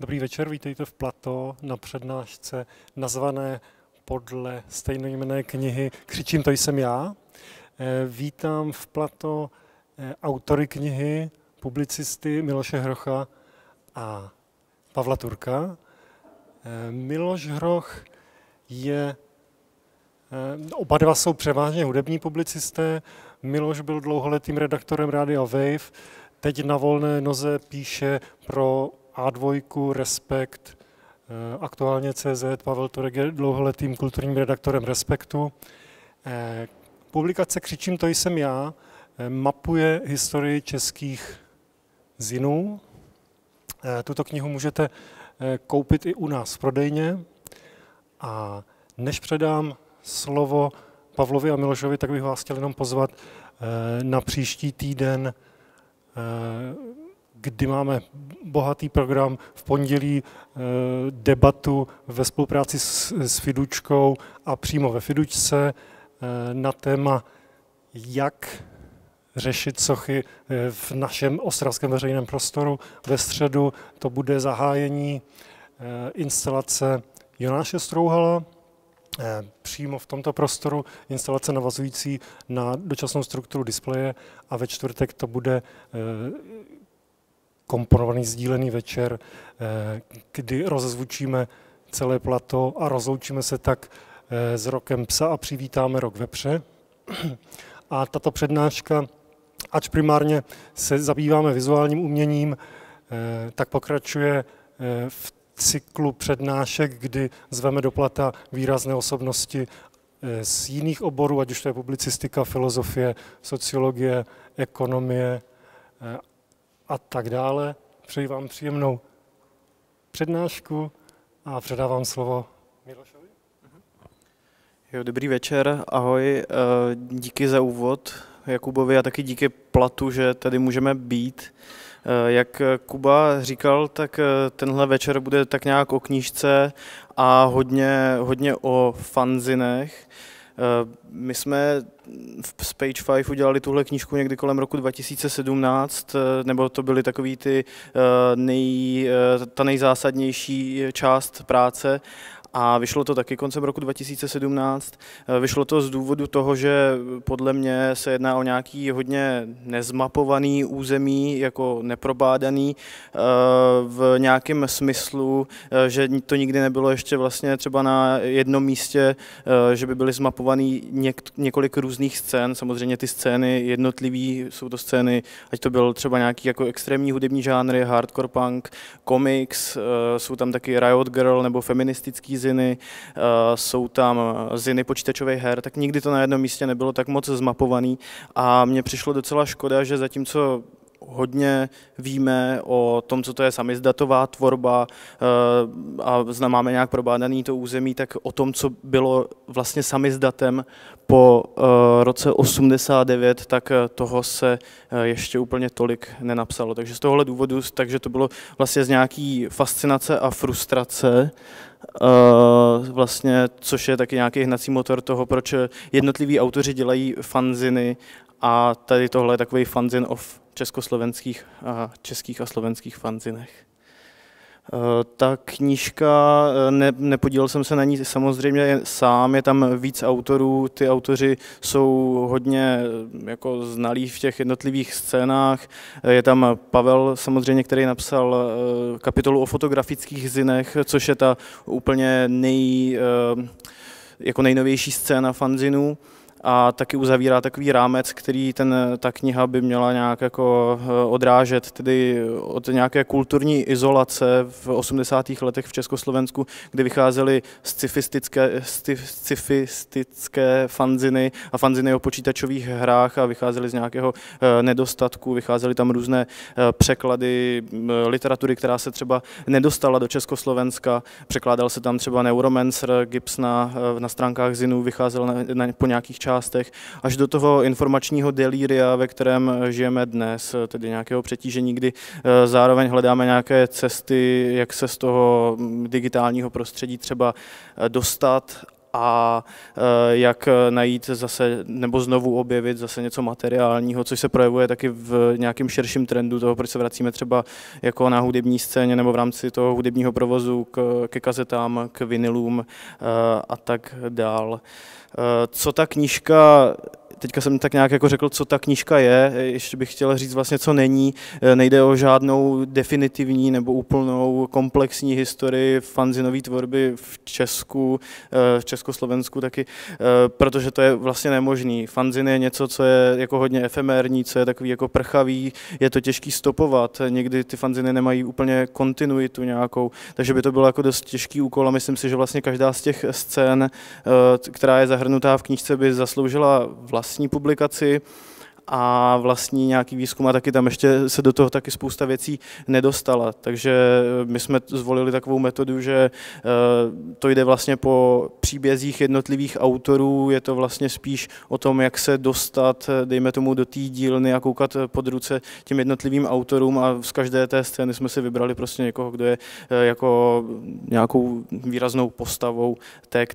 Dobrý večer, vítejte v Plato na přednášce nazvané podle stejnojmenné knihy Křičím, to jsem já. Vítám v Plato autory knihy, publicisty Miloše Hrocha a Pavla Turka. Miloš Hroch je, oba dva jsou převážně hudební publicisté. Miloš byl dlouholetým redaktorem rádia Wave, teď na volné noze píše pro A2, Respekt, Aktuálně CZ. Pavel Turek je dlouholetým kulturním redaktorem Respektu. Publikace Křičím, to jsem já mapuje historii českých zinů. Tuto knihu můžete koupit i u nás v prodejně. A než předám slovo Pavlovi a Milošovi, tak bych vás chtěl jenom pozvat na příští týden, kdy máme bohatý program. V pondělí debatu ve spolupráci s Fidučkou a přímo ve Fidučce na téma, jak řešit sochy v našem ostravském veřejném prostoru. Ve středu to bude zahájení instalace Jonáše Strouhala, přímo v tomto prostoru instalace navazující na dočasnou strukturu displeje, a ve čtvrtek to bude komponovaný sdílený večer, kdy rozezvučíme celé Plato a rozloučíme se tak s rokem psa a přivítáme rok vepře. A tato přednáška, ač primárně se zabýváme vizuálním uměním, tak pokračuje v cyklu přednášek, kdy zveme do Plata výrazné osobnosti z jiných oborů, ať už to je publicistika, filozofie, sociologie, ekonomie a tak dále. Přeji vám příjemnou přednášku a předávám slovo Milošovi. Jo, dobrý večer, ahoj, díky za úvod Jakubovi a taky díky Platu, že tady můžeme být. Jak Kuba říkal, tak tenhle večer bude tak nějak o knížce a hodně o fanzinech. My jsme z Page Five udělali tuhle knížku někdy kolem roku 2017, nebo to byly takový ta nejzásadnější část práce, a vyšlo to taky koncem roku 2017. Vyšlo to z důvodu toho, že podle mě se jedná o nějaký hodně nezmapovaný území, jako neprobádaný v nějakém smyslu, že to nikdy nebylo ještě vlastně třeba na jednom místě, že by byly zmapovaný několik různých scén. Samozřejmě ty scény jednotlivý, jsou to scény, ať to byl třeba nějaký jako extrémní hudební žánry, hardcore punk, komiks, jsou tam taky Riot Girl nebo feministický ziny, jsou tam ziny počítačových her, tak nikdy to na jednom místě nebylo tak moc zmapovaný a mně přišlo docela škoda, že zatímco hodně víme o tom, co to je samizdatová tvorba a máme nějak probádaný to území, tak o tom, co bylo vlastně samizdatem po roce 89, tak toho se ještě úplně tolik nenapsalo. Takže z tohohle důvodu, takže to bylo vlastně z nějaký fascinace a frustrace, vlastně, což je taky nějaký hnací motor toho, proč jednotliví autoři dělají fanziny, a tady tohle je takový fanzin o československých a českých a slovenských fanzinech. Ta knížka, nepodílel jsem se na ní samozřejmě sám, je tam víc autorů, ty autoři jsou hodně jako znalí v těch jednotlivých scénách, je tam Pavel samozřejmě, který napsal kapitolu o fotografických zinech, což je ta úplně nejnovější scéna fanzinů, a taky uzavírá takový rámec, který ta kniha by měla nějak jako odrážet, tedy od nějaké kulturní izolace v 80. letech v Československu, kdy vycházely scifistické fanziny a fanziny o počítačových hrách a vycházely z nějakého nedostatku, vycházely tam různé překlady literatury, která se třeba nedostala do Československa, překládal se tam třeba Neuromancer Gibsona, na stránkách zinů vycházel po nějakých částech, až do toho informačního delíria, ve kterém žijeme dnes, tedy nějakého přetížení, kdy zároveň hledáme nějaké cesty, jak se z toho digitálního prostředí třeba dostat, a jak najít zase, nebo znovu objevit zase něco materiálního, což se projevuje taky v nějakém širším trendu toho, proč se vracíme třeba jako na hudební scéně nebo v rámci toho hudebního provozu ke kazetám, k vinilům a tak dál. Co ta knížka... Teďka jsem tak nějak jako řekl, co ta knížka je, ještě bych chtěl říct vlastně, co není. Nejde o žádnou definitivní nebo úplnou komplexní historii fanzinové tvorby v Česku, v Československu taky, protože to je vlastně nemožný. Fanzin je něco, co je jako hodně efemérní, co je takový jako prchavý, je to těžký stopovat, někdy ty fanziny nemají úplně kontinuitu nějakou, takže by to bylo jako dost těžký úkol a myslím si, že vlastně každá z těch scén, která je zahrnutá v knížce, by zasloužila vlastní publikaci a vlastní nějaký výzkum a taky tam ještě se do toho taky spousta věcí nedostala. Takže my jsme zvolili takovou metodu, že to jde vlastně po příbězích jednotlivých autorů, je to vlastně spíš o tom, jak se dostat, dejme tomu, do té dílny a koukat pod ruce těm jednotlivým autorům a z každé té scény jsme si vybrali prostě někoho, kdo je jako nějakou výraznou postavou té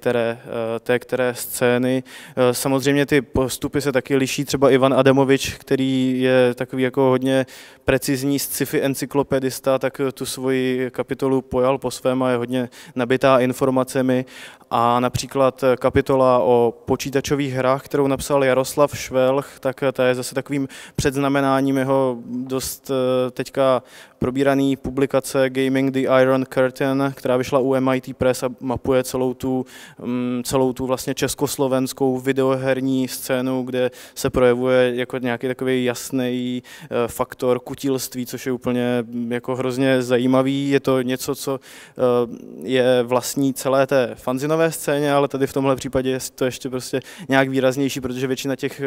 které scény. Samozřejmě ty postupy se taky liší, třeba Ivan Adam, který je takový jako hodně precizní sci-fi encyklopedista, tak tu svoji kapitolu pojal po svém a je hodně nabitá informacemi. A například kapitola o počítačových hrách, kterou napsal Jaroslav Švelch, tak ta je zase takovým předznamenáním jeho dost teďka probíraný publikace Gaming the Iron Curtain, která vyšla u MIT Press a mapuje celou tu vlastně československou videoherní scénu, kde se projevuje jako nějaký takový jasný faktor kutilství, což je úplně jako hrozně zajímavý. Je to něco, co je vlastní celé té fanzinové scéně, ale tady v tomhle případě je to ještě prostě nějak výraznější, protože většina těch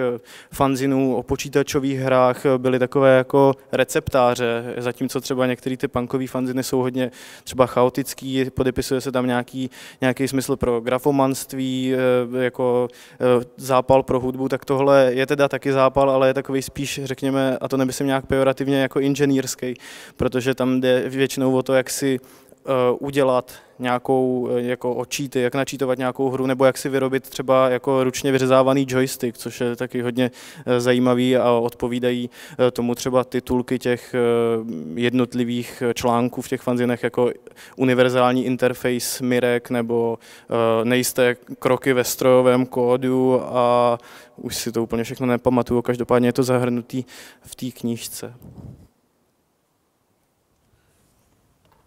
fanzinů o počítačových hrách byly takové jako receptáře, zatímco třeba některé ty punkový fanziny jsou hodně třeba chaotický, podepisuje se tam nějaký smysl pro grafomanství, jako zápal pro hudbu, tak tohle je teda taky zápal, ale je takový spíš, řekněme, a to nemyslím nějak pejorativně, jako inženýrský, protože tam jde většinou o to, jak si udělat nějakou jako očíty, jak načítovat nějakou hru, nebo jak si vyrobit třeba jako ručně vyřezávaný joystick, což je taky hodně zajímavý a odpovídají tomu třeba titulky těch jednotlivých článků v těch fanzinech jako univerzální interface Mirek nebo nejisté kroky ve strojovém kódu a už si to úplně všechno nepamatuju, každopádně je to zahrnutý v té knížce.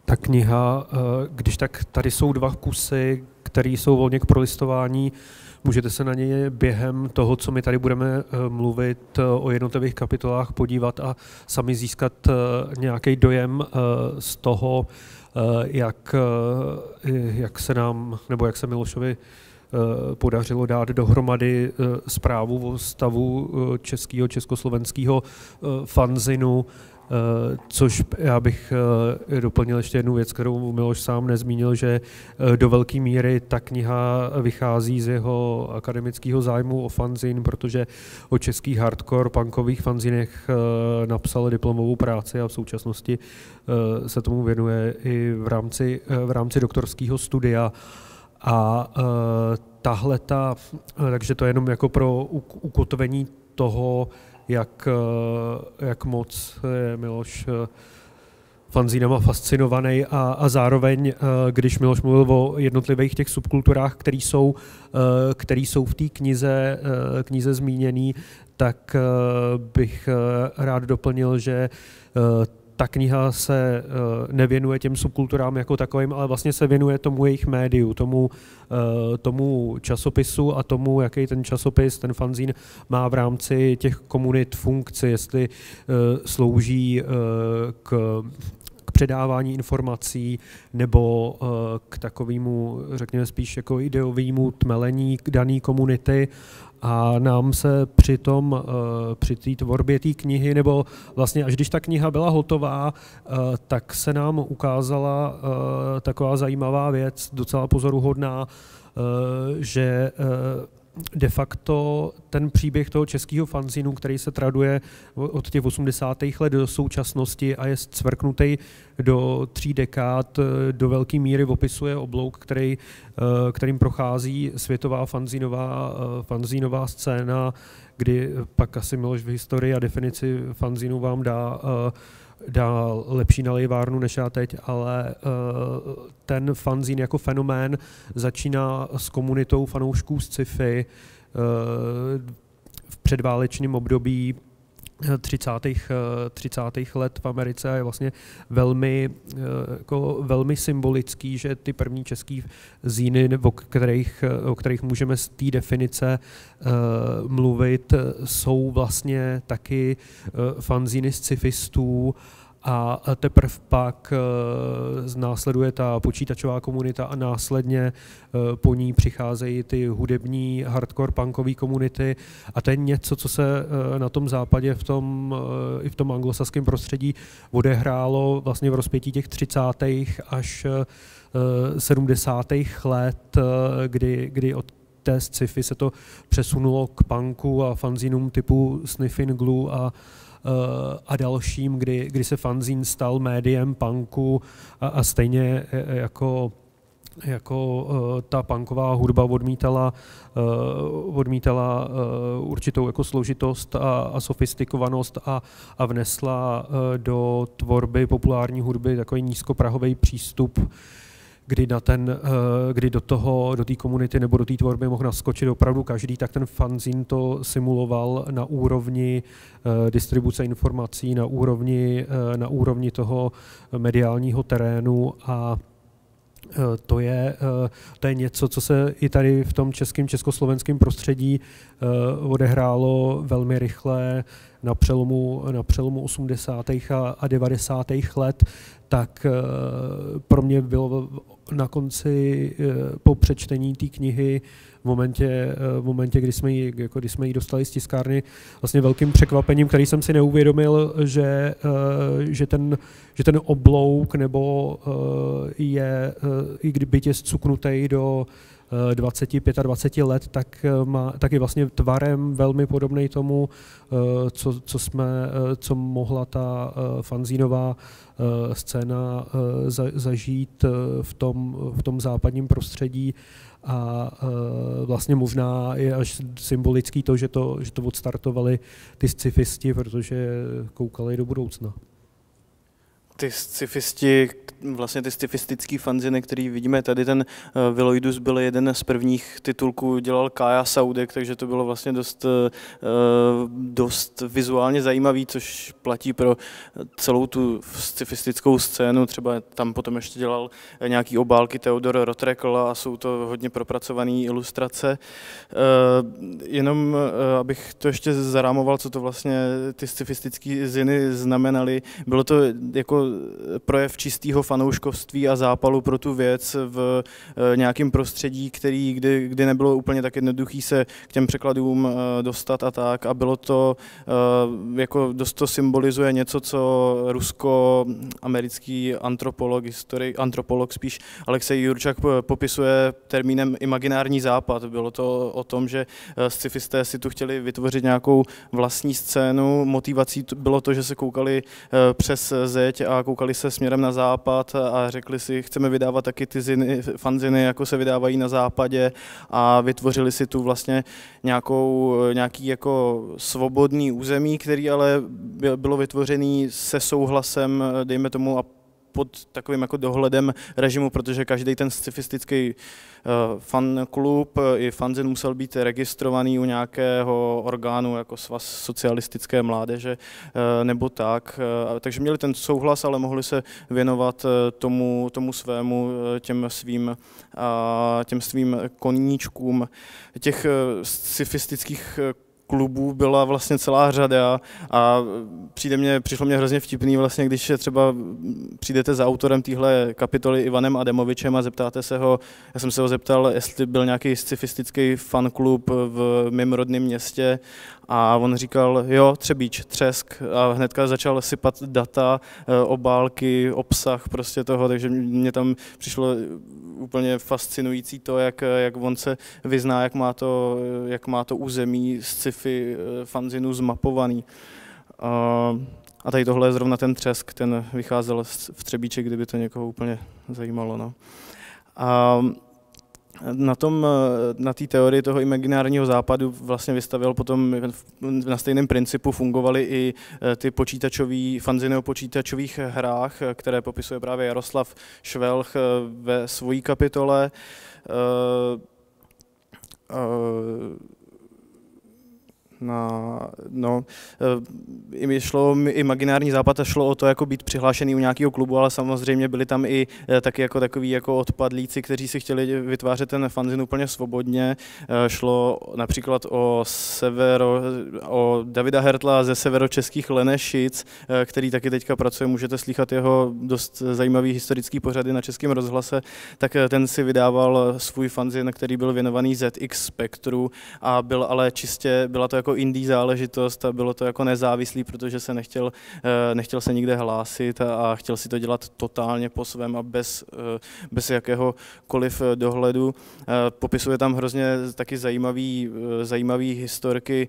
Ta kniha, když tak tady jsou dva kusy, které jsou volně k prolistování, můžete se na ně během toho, co my tady budeme mluvit o jednotlivých kapitolách, podívat a sami získat nějaký dojem z toho, jak se nám, nebo jak se Milošovi podařilo dát dohromady zprávu o stavu českého, československého fanzinu, což já bych doplnil ještě jednu věc, kterou Miloš sám nezmínil, že do velké míry ta kniha vychází z jeho akademického zájmu o fanzin, protože o českých hardcore punkových fanzinech napsal diplomovou práci a v současnosti se tomu věnuje i v rámci doktorského studia. A tahleta, takže to je jenom jako pro ukotvení toho, jak moc je Miloš fanzínama fascinovaný a zároveň, když Miloš mluvil o jednotlivých těch subkulturách, který jsou v té knize zmíněný, tak bych rád doplnil, že ta kniha se nevěnuje těm subkulturám jako takovým, ale vlastně se věnuje tomu jejich médiu, tomu časopisu a tomu, jaký ten časopis, ten fanzín má v rámci těch komunit funkci, jestli slouží k předávání informací nebo k takovému, řekněme spíš jako ideovému tmelení dané komunity. A nám se přitom při té tvorbě té knihy, nebo vlastně až když ta kniha byla hotová, tak se nám ukázala taková zajímavá věc, docela pozoruhodná, že de facto ten příběh toho českého fanzínu, který se traduje od těch 80. let do současnosti a je cvrknutý do 3 dekád, do velké míry opisuje oblouk, kterým prochází světová fanzínová scéna, kdy pak asi Miloš v historii a definici fanzínu vám dá lepší nalejvárnu než já teď, ale ten fanzín jako fenomén začíná s komunitou fanoušků z sci-fi v předválečném období 30. let v Americe a je vlastně velmi symbolický, že ty první český zíny, o kterých můžeme z té definice mluvit, jsou vlastně taky fanzíny scifistů a teprve pak následuje ta počítačová komunita a následně po ní přicházejí ty hudební hardcore punkové komunity a to je něco, co se na tom západě i v tom anglosaském prostředí odehrálo vlastně v rozpětí těch 30. až 70. let, kdy od té sci-fi se to přesunulo k punku a fanzínům typu Sniffin Glue a dalším, kdy se fanzín stal médiem punku a stejně jako ta punková hudba odmítala určitou jako složitost a sofistikovanost a vnesla do tvorby populární hudby takový nízkoprahový přístup, kdy do té komunity nebo do té tvorby mohl naskočit opravdu každý, tak ten fanzín to simuloval na úrovni distribuce informací, na úrovni toho mediálního terénu a to je něco, co se i tady v tom československém prostředí odehrálo velmi rychle na přelomu 80. a 90. let, tak pro mě bylo na konci po přečtení té knihy v momentě, kdy jsme ji dostali z tiskárny, vlastně velkým překvapením, který jsem si neuvědomil, že ten oblouk nebo je, i kdyby je zcuknutý do 25 let, tak je vlastně tvarem velmi podobný tomu, co mohla ta fanzínová scéna zažít v tom západním prostředí a vlastně možná je až symbolický to, že to odstartovali ty scifisti, protože koukali do budoucna. Ty scifisti, vlastně ty scifistický fanziny, který vidíme tady, ten Veloidus byl jeden z prvních titulků, dělal Kaja Saudek, takže to bylo vlastně dost vizuálně zajímavý, což platí pro celou tu scifistickou scénu, třeba tam potom ještě dělal nějaký obálky Teodora Rotrekla a jsou to hodně propracované ilustrace. Jenom abych to ještě zarámoval, co to vlastně ty scifistické ziny znamenaly, bylo to jako projev čistého fanouškovství a zápalu pro tu věc v nějakém prostředí, který kdy nebylo úplně tak jednoduchý se k těm překladům dostat a tak. A bylo to, jako dost to symbolizuje něco, co rusko-americký antropolog spíš Alexej Jurčak popisuje termínem imaginární západ. Bylo to o tom, že scifisté si tu chtěli vytvořit nějakou vlastní scénu. Motivací bylo to, že se koukali přes zeď a koukali se směrem na západ a řekli si, chceme vydávat taky ty fanziny, jako se vydávají na západě, a vytvořili si tu vlastně nějaký jako svobodný území, který ale bylo vytvořený se souhlasem, dejme tomu, a pod takovým jako dohledem režimu, protože každý ten scifistický fanklub i fanzin musel být registrovaný u nějakého orgánu, jako Svaz socialistické mládeže nebo tak. Takže měli ten souhlas, ale mohli se věnovat tomu svému, těm svým koníčkům. Těch scifistických klubů byla vlastně celá řada a přišlo mě hrozně vtipný vlastně, když třeba přijdete za autorem téhle kapitoly Ivanem Adamovičem a zeptáte se ho, já jsem se ho zeptal, jestli byl nějaký scifistický fanklub v mém rodném městě a on říkal, jo, Třebíč, Třesk a hnedka začal sypat data, obálky, obsah prostě toho, takže mě tam přišlo úplně fascinující to, jak on se vyzná, jak má to území sci-fi fanzinu zmapovaný. A tady tohle je zrovna ten Třesk, ten vycházel v Třebíči, kdyby to někoho úplně zajímalo. No. A na té teorii toho imaginárního západu vlastně vystavil potom, na stejném principu fungovaly i ty fanziny o počítačových hrách, které popisuje právě Jaroslav Švelch ve svojí kapitole. Šlo imaginární západ a šlo o to, jako být přihlášený u nějakého klubu, ale samozřejmě byli tam i taky jako takový jako odpadlíci, kteří si chtěli vytvářet ten fanzin úplně svobodně. Šlo například o Davida Hertla ze Severočeských Lenešic, který taky teďka pracuje, můžete slychat jeho dost zajímavý historický pořady na Českém rozhlase, tak ten si vydával svůj fanzin, který byl věnovaný ZX Spectru a byla to jako indie záležitost a bylo to jako nezávislý, protože se nechtěl se nikde hlásit a chtěl si to dělat totálně po svém a bez jakéhokoliv dohledu. Popisuje tam hrozně taky zajímavý historky,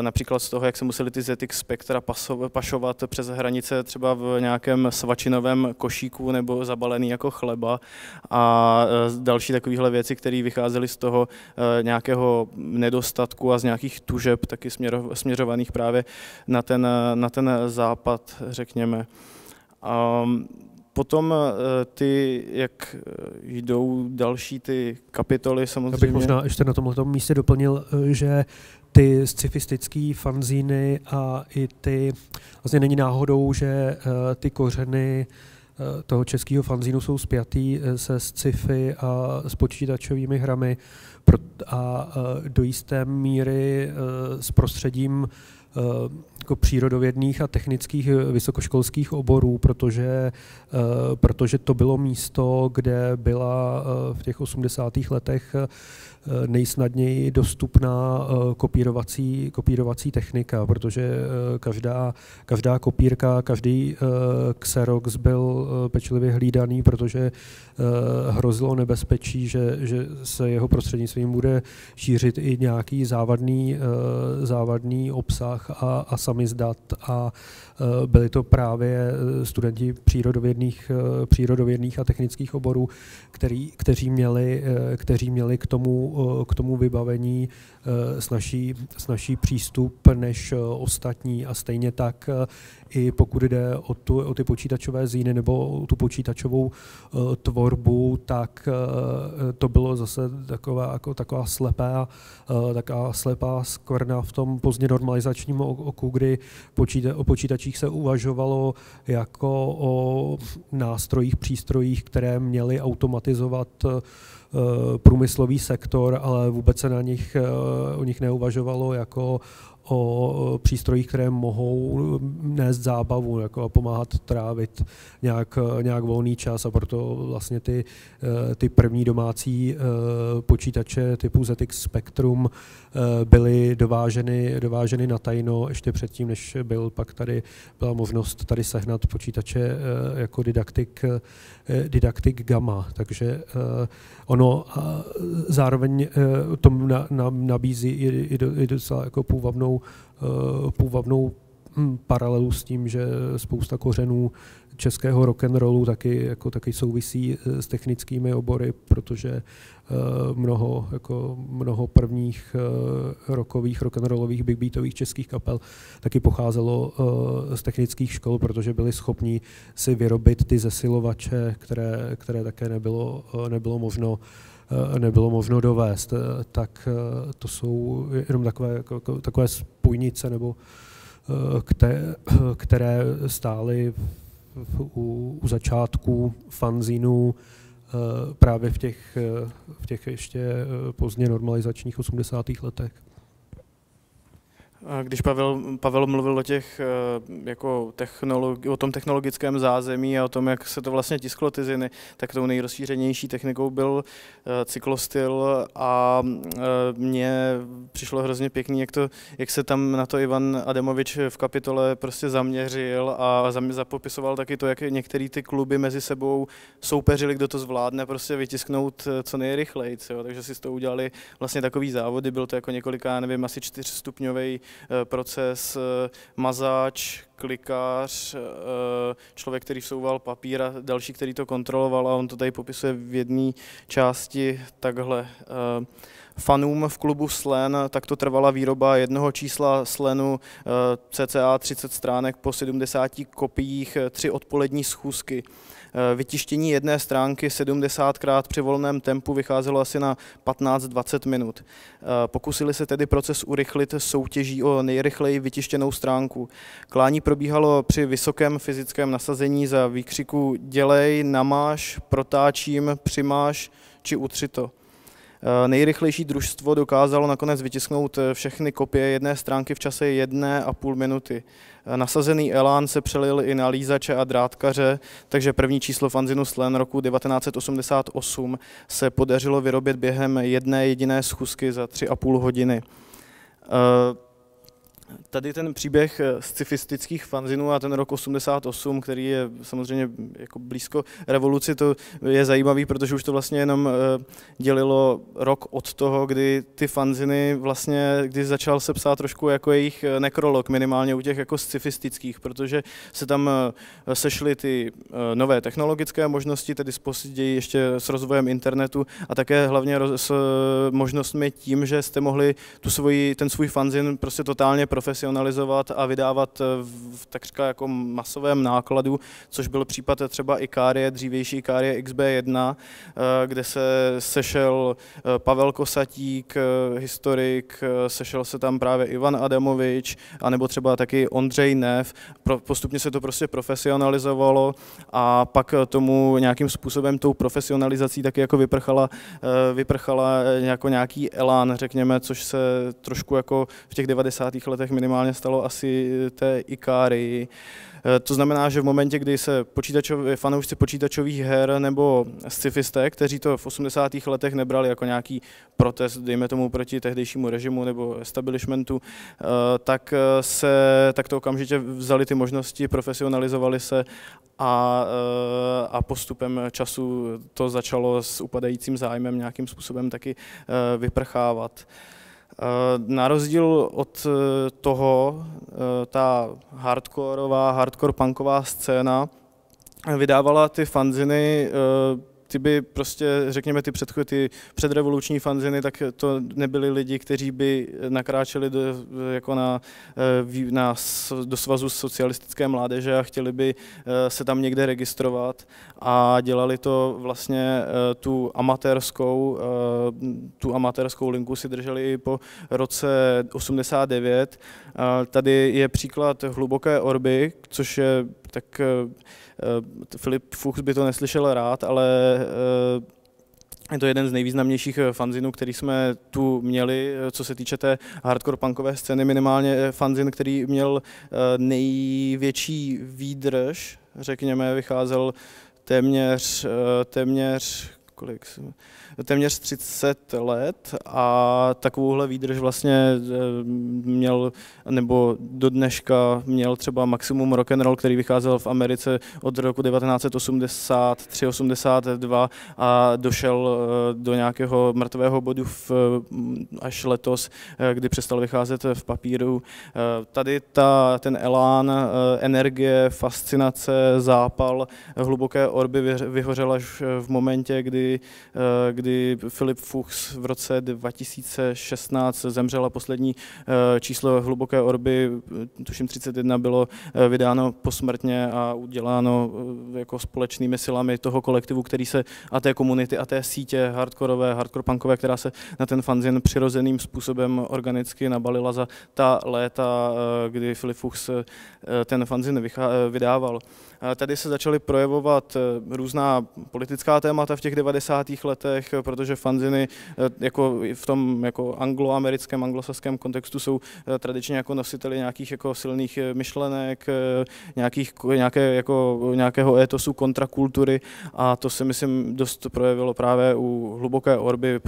například z toho, jak se museli ty ZX Spectra pašovat přes hranice třeba v nějakém svačinovém košíku nebo zabalený jako chleba a další takovéhle věci, které vycházely z toho nějakého nedostatku a z nějakých tužeb, taky směřovaných právě na ten západ, řekněme. A potom jak jdou další ty kapitoly samozřejmě. Já bych možná ještě na tomhle místě doplnil, že ty scifistické fanzíny a i ty, vlastně není náhodou, že ty kořeny toho českého fanzínu jsou spjatý se sci-fi a s počítačovými hrami a do jisté míry s prostředím jako přírodovědných a technických vysokoškolských oborů, protože to bylo místo, kde byla v těch 80. letech nejsnadněji dostupná kopírovací technika, protože každá kopírka, každý xerox byl pečlivě hlídaný, protože hrozilo nebezpečí, že se jeho prostřednictvím bude šířit i nějaký závadný obsah a samizdat a byli to právě studenti přírodovědných a technických oborů, kteří měli k tomu vybavení snazší přístup než ostatní a stejně tak i pokud jde o ty počítačové zíny nebo tu počítačovou tvorbu, tak to bylo zase taková slepá skvrna v tom pozdně normalizačním oku, kdy o počítačích se uvažovalo jako o nástrojích, přístrojích, které měly automatizovat průmyslový sektor, ale vůbec se o nich neuvažovalo jako o přístrojích, které mohou nést zábavu jako a pomáhat trávit nějak volný čas a proto vlastně ty první domácí počítače typu ZX Spectrum byly dováženy na tajno ještě předtím, než byla možnost tady sehnat počítače jako didaktik Gamma, takže ono zároveň tomu nabízí i docela jako půvabnou paralelu s tím, že spousta kořenů českého rock'n'rollu taky souvisí s technickými obory, protože mnoho prvních rockových, rock'n'rollových, big beatových českých kapel taky pocházelo z technických škol, protože byli schopni si vyrobit ty zesilovače, které také nebylo možno dovést, tak to jsou jenom takové spojnice, nebo které stály u začátku fanzínu právě v těch ještě pozdně normalizačních 80. letech. Když Pavel mluvil o těch jako o tom technologickém zázemí a o tom, jak se to vlastně tisklo ty ziny, tak tou nejrozšířenější technikou byl cyklostyl a mně přišlo hrozně pěkný, jak se tam na to Ivan Adamovič v kapitole prostě zaměřil a zapopisoval taky to, jak některé ty kluby mezi sebou soupeřili, kdo to zvládne prostě vytisknout co nejrychleji. Takže si s toho udělali vlastně takový závody, byl to jako několika, nevím, asi 4stupňový proces, mazáč, klikář, člověk, který vsouval papír a další, který to kontroloval, a on to tady popisuje v jedné části takhle. Fanům v klubu Slen takto trvala výroba jednoho čísla Slenu cca 30 stránek po 70 kopiích 3 odpolední schůzky. Vytištění jedné stránky 70krát při volném tempu vycházelo asi na 15–20 minut. Pokusili se tedy proces urychlit soutěží o nejrychleji vytištěnou stránku. Klání probíhalo při vysokém fyzickém nasazení za výkřiku dělej, namáš, protáčím, přimáš či utři to. Nejrychlejší družstvo dokázalo nakonec vytisknout všechny kopie jedné stránky v čase 1,5 minuty. Nasazený elán se přelil i na lízače a drátkaře, takže první číslo fanzinu Slen roku 1988 se podařilo vyrobit během jedné jediné schůzky za 3,5 hodiny. Tady ten příběh scifistických fanzinů a ten rok 88, který je samozřejmě jako blízko revoluci, to je zajímavý, protože už to vlastně jenom dělilo rok od toho, kdy ty fanziny vlastně, kdy začal se psát trošku jako jejich nekrolog, minimálně u těch jako scifistických, protože se tam sešly ty nové technologické možnosti, tedy později ještě s rozvojem internetu a také hlavně s možnostmi tím, že jste mohli ten svůj fanzin prostě totálně profesionalizovat a vydávat v takřka jako masovém nákladu, což byl případ třeba Ikárie, dřívější Ikárie XB1, kde se sešel Pavel Kosatík, historik, sešel se tam právě Ivan Adamovič, anebo třeba taky Ondřej Nev. Postupně se to prostě profesionalizovalo a pak tomu nějakým způsobem tou profesionalizací taky jako vyprchala jako nějaký elán, řekněme, což se trošku jako v těch 90. letech minimálně stalo asi té Ikárii. To znamená, že v momentě, kdy se fanoušci počítačových her nebo scifisté, kteří to v 80. letech nebrali jako nějaký protest, dejme tomu, proti tehdejšímu režimu nebo establishmentu, tak to okamžitě vzali ty možnosti, profesionalizovali se a postupem času to začalo s upadajícím zájmem nějakým způsobem taky vyprchávat. Na rozdíl od toho, ta hardcore punková scéna vydávala ty fanziny, ty by prostě, řekněme, ty předrevoluční fanziny, tak to nebyli lidi, kteří by nakráčeli do svazu socialistické mládeže a chtěli by se tam někde registrovat, a dělali to vlastně tu amatérskou linku si drželi i po roce 89. Tady je příklad Hluboké orby, což je tak, Filip Fuchs by to neslyšel rád, ale je to jeden z nejvýznamnějších fanzinů, který jsme tu měli, co se týče té hardcore punkové scény, minimálně fanzin, který měl největší výdrž, řekněme, vycházel téměř 30 let a takovouhle výdrž vlastně měl, nebo do dneška měl třeba maximum rock'n'roll, který vycházel v Americe od roku 1983–82 a došel do nějakého mrtvého bodu až letos, kdy přestal vycházet v papíru. Tady ten elán, energie, fascinace, zápal Hluboké orby vyhořel až v momentě, kdy Filip Fuchs v roce 2016 zemřel a poslední číslo Hluboké orby, tuším 31, bylo vydáno posmrtně a uděláno jako společnými silami toho kolektivu, který se a té komunity a té sítě hardcore punkové, která se na ten fanzin přirozeným způsobem organicky nabalila za ta léta, kdy Filip Fuchs ten fanzin vydával. Tady se začaly projevovat různá politická témata v těch 90. 90. letech, protože fanziny jako v tom jako angloamerickém, anglosaském kontextu jsou tradičně jako nositeli nějakých jako silných myšlenek, nějakého étosu kontrakultury, a to se myslím dost projevilo právě u Hluboké orby,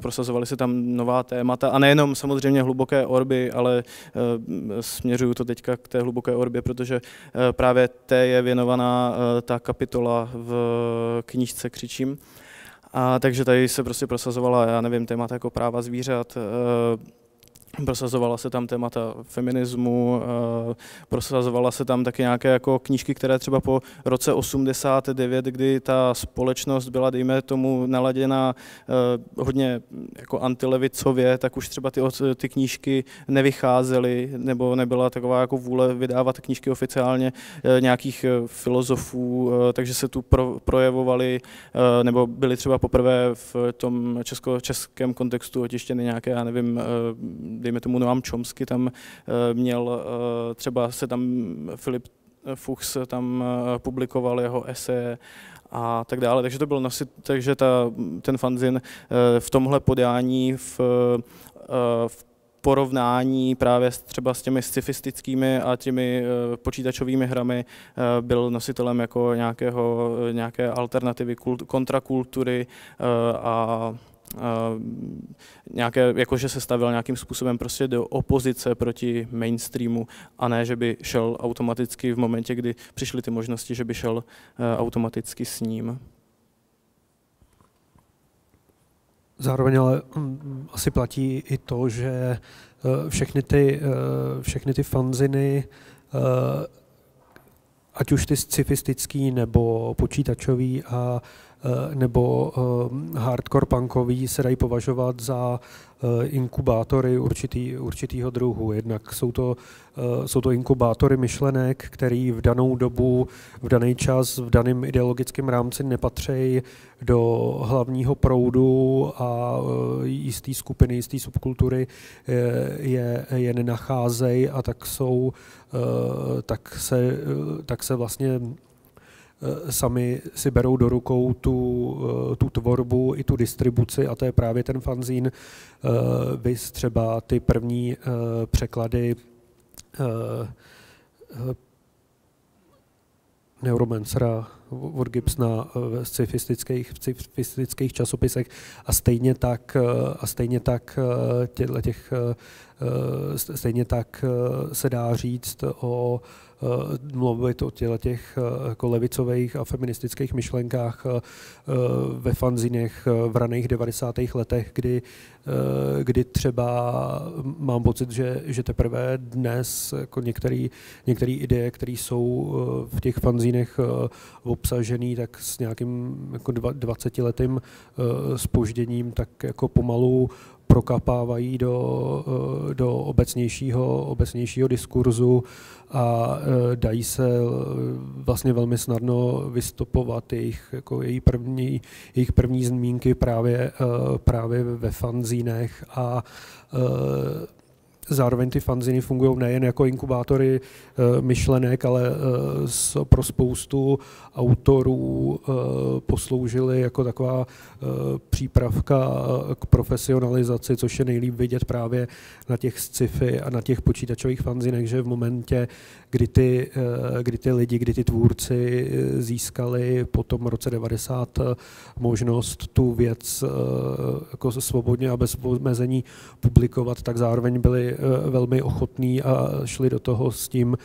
prosazovaly se tam nová témata a nejenom samozřejmě Hluboké orby, ale směřuju to teďka k té Hluboké orbě, protože právě té je věnovaná ta kapitola v knížce Křičím. A takže tady se prostě prosazovala, já nevím, témata jako práva zvířat, prosazovala se tam témata feminismu, prosazovala se tam taky nějaké jako knížky, které třeba po roce 89, kdy ta společnost byla, dejme tomu, naladěna hodně jako antilevicově, tak už třeba ty knížky nevycházely, nebo nebyla taková jako vůle vydávat knížky oficiálně nějakých filozofů, takže se tu projevovaly, nebo byly třeba poprvé v tom českém kontextu otištěny nějaké, já nevím, dejme tomu Noam Chomsky, tam měl, třeba se tam Filip Fuchs tam publikoval jeho eseje a tak dále, takže to byl takže ten fanzin v tomhle podání v porovnání právě třeba s těmi scifistickými a těmi počítačovými hrami byl nositelem jako nějaké alternativy, kontrakultury a nějaké, jakože se stavil nějakým způsobem prostě do opozice proti mainstreamu, a ne, že by šel automaticky v momentě, kdy přišly ty možnosti, že by šel automaticky s ním. Zároveň ale asi platí i to, že všechny ty fanziny, ať už ty scifistický nebo počítačový a nebo hardcore punkový, se dají považovat za inkubátory určitýho druhu. Jednak jsou to inkubátory myšlenek, které v danou dobu, v daný čas, v daném ideologickém rámci nepatří do hlavního proudu a jisté skupiny, jisté subkultury je nenacházejí, a tak jsou, tak se vlastně sami si berou do rukou tu tvorbu i tu distribuci, a to je právě ten fanzín, viz třeba ty první překlady Neuromancera od Gibsona v scifistických časopisech, a stejně tak se dá říct o mluvit o těch jako levicových a feministických myšlenkách ve fanzinech v raných 90. letech, kdy třeba mám pocit, že teprve dnes jako některé ideje, které jsou v těch fanzinech obsažené, tak s nějakým jako 20letým zpožděním tak jako pomalu prokapávají do obecnějšího diskurzu a dají se vlastně velmi snadno vystopovat jejich první zmínky právě ve fanzínech. A zároveň ty fanziny fungují nejen jako inkubátory myšlenek, ale pro spoustu autorů posloužily jako taková přípravka k profesionalizaci, což je nejlíp vidět právě na těch sci-fi a na těch počítačových fanzinech, že v momentě, kdy ty tvůrci získali po tom roce 90 možnost tu věc jako svobodně a bez omezení publikovat, tak zároveň byli velmi ochotní a šli do toho s tím,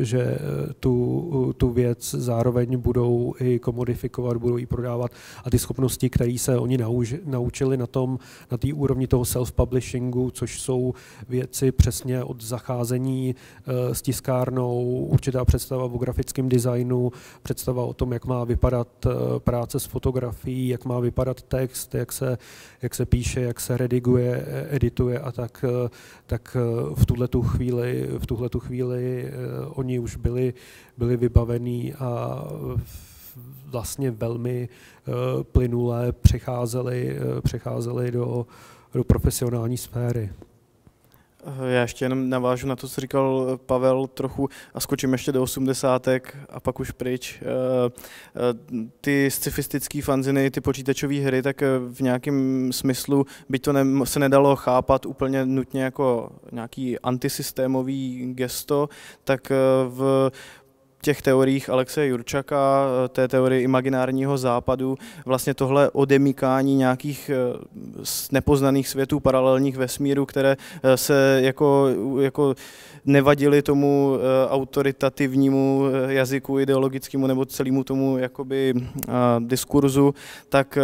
že tu věc zároveň budou i komodifikovat, budou ji prodávat, a ty schopnosti, které se oni naučili na té úrovni toho self-publishingu, což jsou věci přesně od zacházení s tiskárnou, určitá představa o grafickém designu, představa o tom, jak má vypadat práce s fotografií, jak má vypadat text, jak se píše, jak se rediguje, edituje a tak v tuhletu chvíli oni už byli vybavení a vlastně velmi plynule přecházeli do profesionální sféry. Já ještě jenom navážu na to, co říkal Pavel trochu a skočím ještě do 80. a pak už pryč. Ty scifistické fanziny, ty počítačové hry, tak v nějakém smyslu by to se nedalo chápat úplně nutně jako nějaký antisystémový gesto, tak v těch teoriích Alexeje Jurčaka, té teorie imaginárního západu, vlastně tohle odemykání nějakých nepoznaných světů, paralelních vesmíru, které se jako nevadily tomu autoritativnímu jazyku ideologickému nebo celému tomu jakoby diskurzu, tak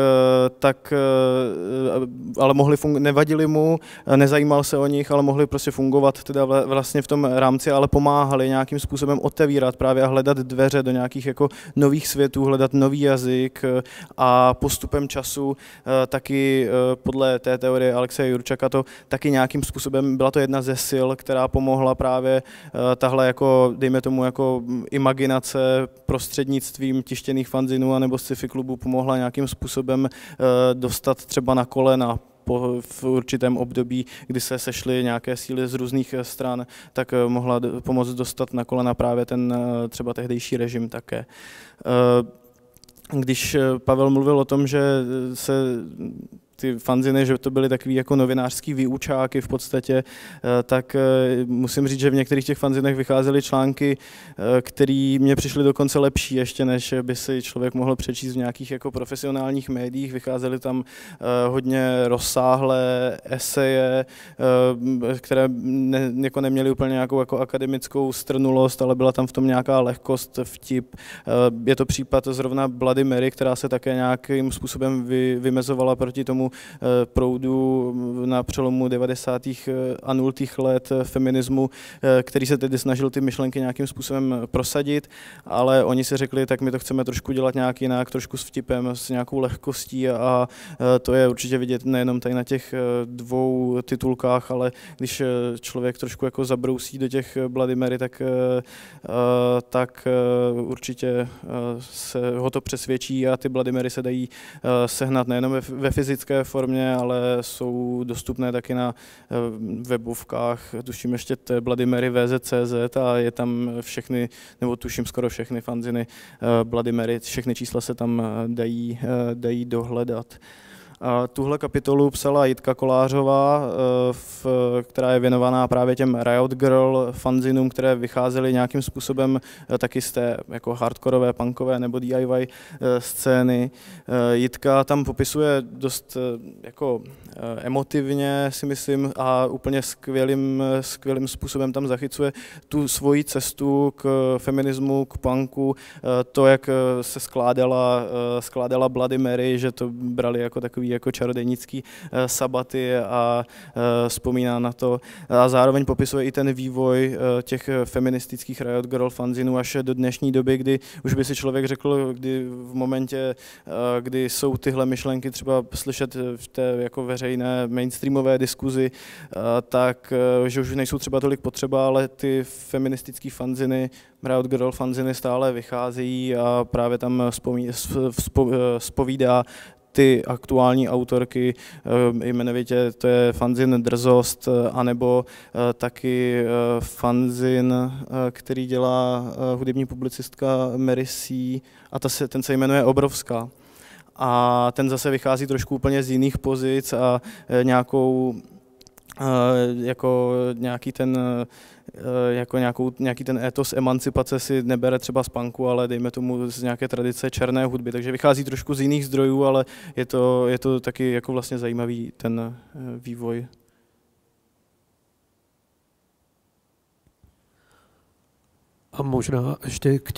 ale nevadili mu, nezajímal se o nich, ale mohli prostě fungovat teda vlastně v tom rámci, ale pomáhali nějakým způsobem otevírat právě hledat dveře do nějakých jako nových světů, hledat nový jazyk a postupem času taky podle té teorie Alexeje Jurčaka to taky nějakým způsobem byla to jedna ze sil, která pomohla právě tahle jako dejme tomu jako imaginace prostřednictvím tištěných fanzinů anebo sci-fi klubů pomohla nějakým způsobem dostat třeba na kolena v určitém období, kdy se sešly nějaké síly z různých stran, tak mohla pomoct dostat na kolena právě ten třeba tehdejší režim také. Když Pavel mluvil o tom, že se ty fanziny, že to byly takový jako novinářský výučáky v podstatě, tak musím říct, že v některých těch fanzinech vycházely články, které mě přišly dokonce lepší ještě, než by si člověk mohl přečíst v nějakých jako profesionálních médiích. Vycházely tam hodně rozsáhlé eseje, které jako neměly úplně nějakou jako akademickou strnulost, ale byla tam v tom nějaká lehkost, vtip. Je to případ zrovna Bloody Mary, která se také nějakým způsobem vymezovala proti tomu proudu na přelomu 90. a 0. let feminismu, který se tedy snažil ty myšlenky nějakým způsobem prosadit, ale oni si řekli, tak my to chceme trošku dělat nějak jinak, trošku s vtipem, s nějakou lehkostí a to je určitě vidět nejenom tady na těch dvou titulkách, ale když člověk trošku jako zabrousí do těch Bloody Mary, tak určitě se ho to přesvědčí a ty Bloody Mary se dají sehnat nejenom ve fyzické formě, ale jsou dostupné taky na webovkách, tuším ještě Bloody Mary VZ.cz a je tam všechny, nebo tuším skoro všechny fanziny Bloody Mary, všechny čísla se tam dají dohledat. A tuhle kapitolu psala Jitka Kolářová, která je věnovaná právě těm Riot Girl fanzinům, které vycházely nějakým způsobem taky z té jako hardkorové, punkové nebo DIY scény. Jitka tam popisuje dost jako emotivně, si myslím, a úplně skvělým způsobem tam zachycuje tu svoji cestu k feminismu, k punku, to, jak se skládala Bloody Mary, že to brali jako takový jako čarodějnický sabaty a vzpomíná na to. A zároveň popisuje i ten vývoj těch feministických Riot Girl fanzinů až do dnešní doby, kdy už by si člověk řekl, kdy v momentě, kdy jsou tyhle myšlenky třeba slyšet v té jako veřejné mainstreamové diskuzi, tak že už nejsou třeba tolik potřeba, ale ty feministické fanziny, Riot Girl fanziny stále vycházejí a právě tam spovídá ty aktuální autorky, jmenovitě to je fanzin Drzost, anebo taky fanzin, který dělá hudební publicistka Mary C. a ten se jmenuje Obrovská. A ten zase vychází trošku úplně z jiných pozic a nějaký ten étos emancipace si nebere třeba z punku, ale dejme tomu z nějaké tradice černé hudby, takže vychází trošku z jiných zdrojů, ale je to taky jako vlastně zajímavý ten vývoj. A možná ještě k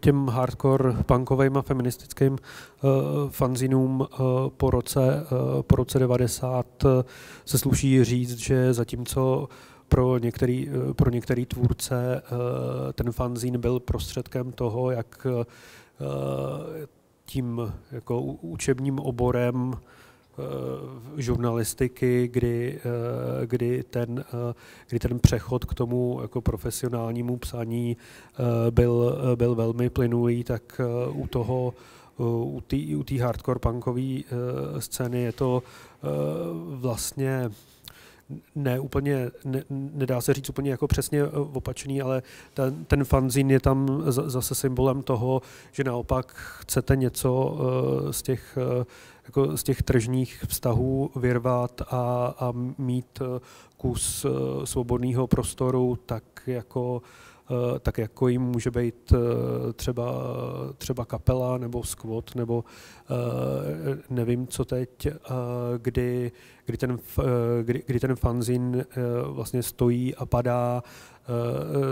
těm hardcore punkovým a feministickým fanzinům po roce 90 se sluší říct, že zatímco pro některý tvůrce ten fanzín byl prostředkem toho, jak tím jako učebním oborem žurnalistiky, kdy ten přechod k tomu jako profesionálnímu psaní byl velmi plynulý, tak u té hardcore punkové scény je to vlastně ne úplně, ne, nedá se říct úplně jako přesně opačný, ale ten fanzín je tam zase symbolem toho, že naopak chcete něco z těch tržních vztahů vyrvat a mít kus svobodného prostoru, tak jako jim může být třeba kapela nebo skvot, nebo nevím co teď, kdy ten fanzin vlastně stojí a padá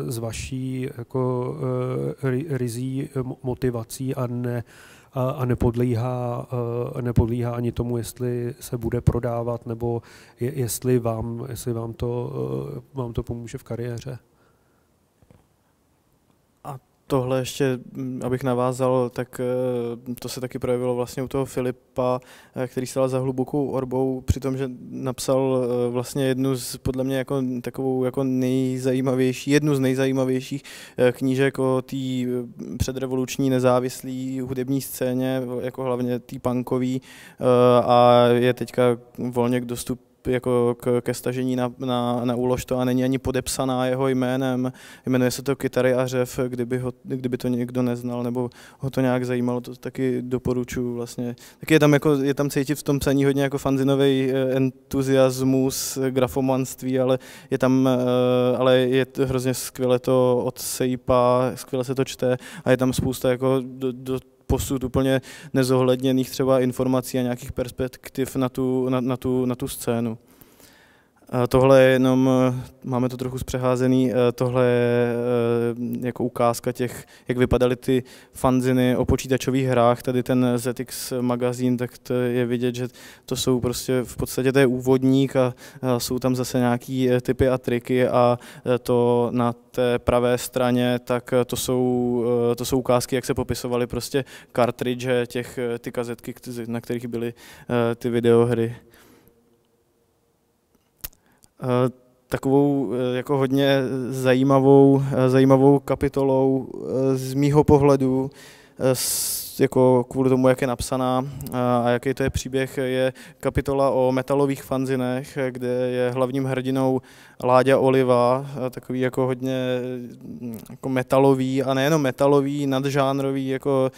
z vaší jako rizí motivací a nepodléhá ani tomu, jestli se bude prodávat nebo jestli vám to pomůže v kariéře. Tohle ještě, abych navázal, tak to se taky projevilo vlastně u toho Filipa, který stál za Hlubokou orbou, přitom, že napsal vlastně jednu z, podle mě, jako takovou jako jednu z nejzajímavějších knížek o té předrevoluční nezávislé hudební scéně, jako hlavně té punkové, a je teďka volně k dostupu, jako ke stažení na úložto, a není ani podepsaná jeho jménem. Jmenuje se to Kytary a řev, kdyby to někdo neznal nebo ho to nějak zajímalo, to taky doporučuji vlastně. Taky je tam cítit v tom psaní hodně jako fanzinový entuziasmus, grafomanství, ale je hrozně skvěle to odsejpá, skvěle se to čte a je tam spousta jako do posud úplně nezohledněných třeba informací a nějakých perspektiv na tu scénu. Tohle je jenom, máme to trochu zpřeházený, tohle je jako ukázka těch, jak vypadaly ty fanziny o počítačových hrách, tady ten ZX magazín, tak to je vidět, že to jsou prostě v podstatě, to je úvodník a jsou tam zase nějaký tipy a triky, a to na té pravé straně, tak to jsou ukázky, jak se popisovaly prostě kartridže, ty kazetky, na kterých byly ty videohry. Takovou jako hodně zajímavou kapitolou z mýho pohledu, jako kvůli tomu, jak je napsaná a jaký to je příběh, je kapitola o metalových fanzinech, kde je hlavním hrdinou Láďa Oliva, takový jako hodně jako metalový, a nejenom metalový, nadžánrový jako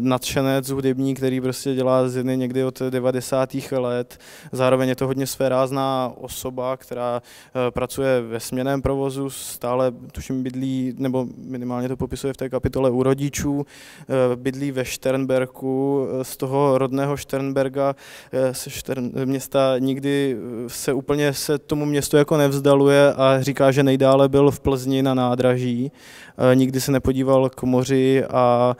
nadšenec hudební, který prostě dělá ziny někdy od 90. let. Zároveň je to hodně svérázná osoba, která pracuje ve směnném provozu, stále tuším bydlí, nebo minimálně to popisuje v té kapitole, u rodičů, bydlí ve Šternberku, z toho rodného Šternberga, města, nikdy se úplně tomu městu jako nevzdaluje a říká, že nejdále byl v Plzni na nádraží, nikdy se nepodíval k moři a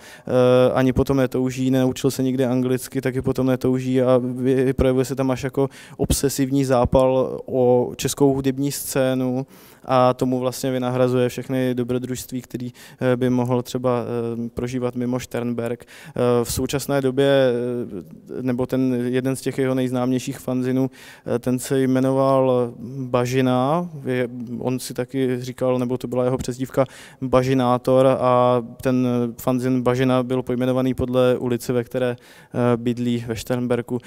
ani potom netouží, neučil se nikdy anglicky, taky potom netouží, a projevuje se tam až jako obsesivní zápal o českou hudební scénu, a tomu vlastně vynahrazuje všechny dobrodružství, které by mohl třeba prožívat mimo Šternberg. V současné době, nebo ten jeden z těch jeho nejznámějších fanzinů, ten se jmenoval Bažina, on si taky říkal, nebo to byla jeho přezdívka, Bažinátor, a ten fanzin Bažina byl pojmenovaný podle ulice, ve které bydlí ve Šternberku.